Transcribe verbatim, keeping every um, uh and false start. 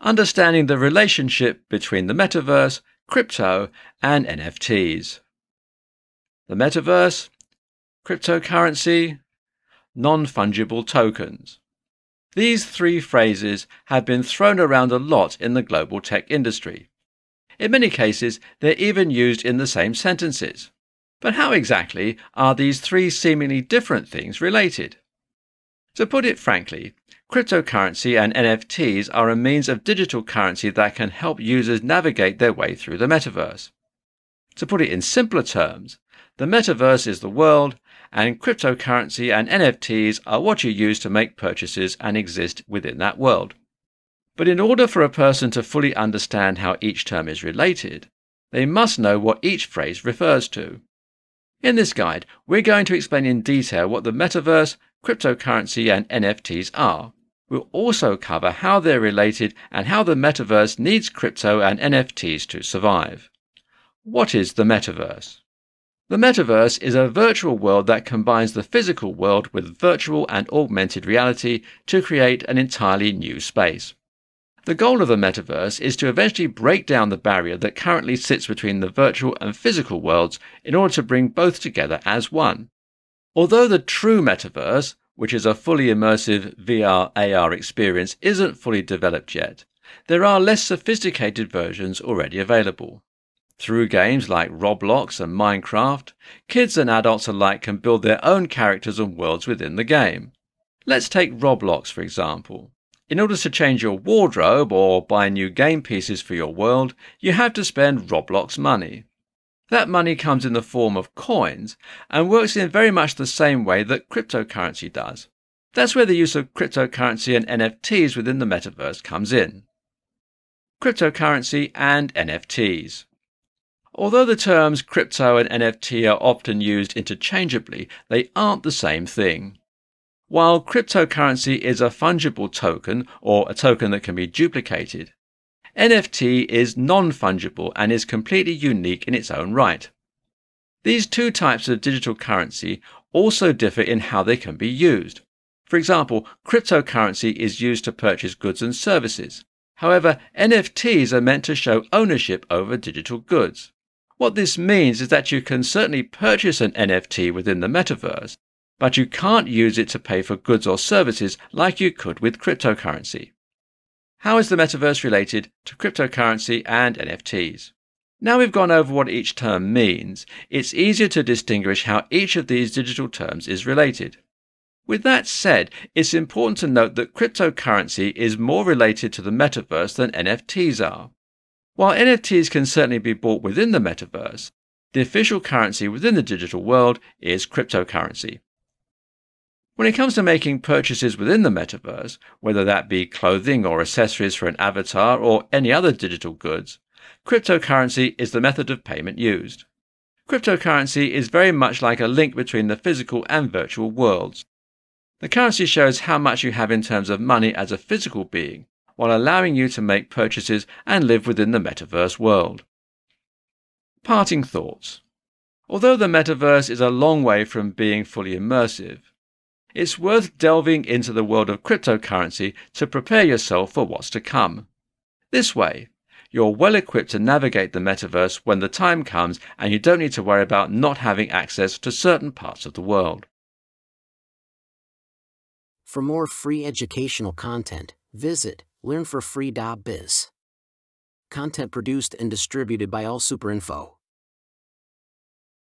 understanding the relationship between the metaverse, crypto, and N F Ts. The metaverse, cryptocurrency, non-fungible tokens. These three phrases have been thrown around a lot in the global tech industry. In many cases, they're even used in the same sentences. But how exactly are these three seemingly different things related? To put it frankly, cryptocurrency and N F Ts are a means of digital currency that can help users navigate their way through the metaverse. To put it in simpler terms, the metaverse is the world, and cryptocurrency and N F Ts are what you use to make purchases and exist within that world. But in order for a person to fully understand how each term is related, they must know what each phrase refers to. In this guide, we're going to explain in detail what the metaverse, cryptocurrency, and N F Ts are. We'll also cover how they're related and how the metaverse needs crypto and N F Ts to survive. What is the metaverse? The metaverse is a virtual world that combines the physical world with virtual and augmented reality to create an entirely new space. The goal of the metaverse is to eventually break down the barrier that currently sits between the virtual and physical worlds in order to bring both together as one. Although the true metaverse, which is a fully immersive V R A R experience, isn't fully developed yet, there are less sophisticated versions already available. Through games like Roblox and Minecraft, kids and adults alike can build their own characters and worlds within the game. Let's take Roblox, for example. In order to change your wardrobe or buy new game pieces for your world, you have to spend Roblox money. That money comes in the form of coins and works in very much the same way that cryptocurrency does. That's where the use of cryptocurrency and N F Ts within the metaverse comes in. Cryptocurrency and N F Ts. Although the terms crypto and N F T are often used interchangeably, they aren't the same thing. While cryptocurrency is a fungible token, or a token that can be duplicated, N F T is non-fungible and is completely unique in its own right. These two types of digital currency also differ in how they can be used. For example, cryptocurrency is used to purchase goods and services. However, N F Ts are meant to show ownership over digital goods. What this means is that you can certainly purchase an N F T within the metaverse, but you can't use it to pay for goods or services like you could with cryptocurrency. How is the metaverse related to cryptocurrency and N F Ts? Now we've gone over what each term means, it's easier to distinguish how each of these digital terms is related. With that said, it's important to note that cryptocurrency is more related to the metaverse than N F Ts are. While N F Ts can certainly be bought within the metaverse, the official currency within the digital world is cryptocurrency. When it comes to making purchases within the metaverse, whether that be clothing or accessories for an avatar or any other digital goods, cryptocurrency is the method of payment used. Cryptocurrency is very much like a link between the physical and virtual worlds. The currency shows how much you have in terms of money as a physical being, while allowing you to make purchases and live within the metaverse world. Parting thoughts. Although the metaverse is a long way from being fully immersive, it's worth delving into the world of cryptocurrency to prepare yourself for what's to come. This way, you're well equipped to navigate the metaverse when the time comes and you don't need to worry about not having access to certain parts of the world. For more free educational content, visit learn for free dot biz. Content produced and distributed by AllSuperInfo.